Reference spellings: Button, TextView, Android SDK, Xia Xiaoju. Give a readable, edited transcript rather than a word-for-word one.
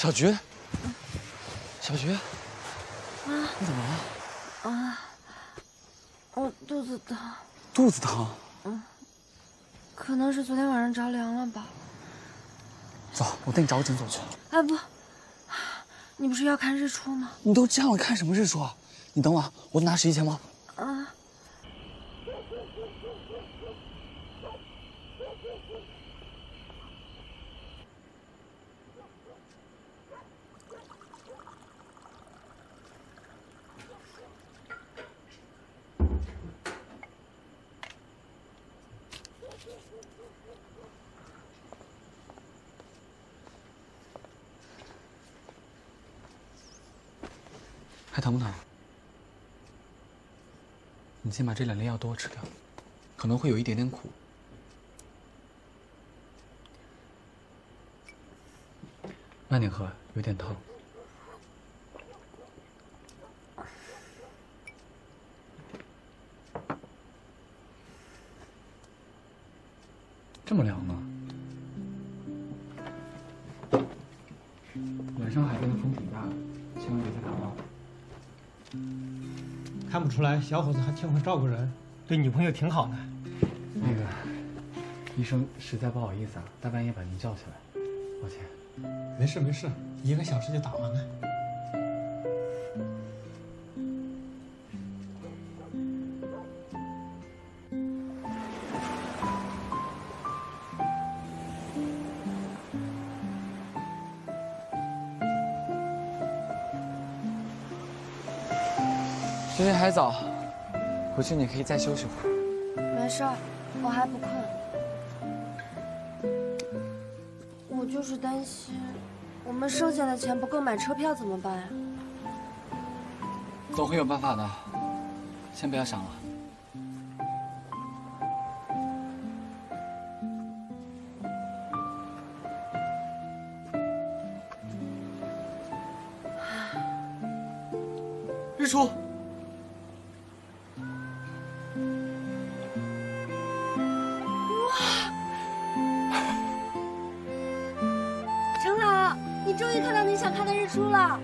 小菊，小菊，啊，你怎么了？啊，我肚子疼。肚子疼？嗯，可能是昨天晚上着凉了吧。走，我带你找个诊所去。哎不，你不是要看日出吗？你都这样了，看什么日出啊？你等我，我拿11,000吗？啊。 还疼不疼？你先把这2粒药多吃掉，可能会有一点点苦。慢点喝，有点疼。这么凉呢？ 看不出来，小伙子还挺会照顾人，对女朋友挺好的。那个医生实在不好意思啊，大半夜把您叫起来，抱歉。没事没事，1个小时就打完了。时间还早，回去你可以再休息会儿。没事儿，我还不困。我就是担心，我们剩下的钱不够买车票怎么办呀？总会有办法的，先不要想了。日出。 你终于看到你想看的日出了。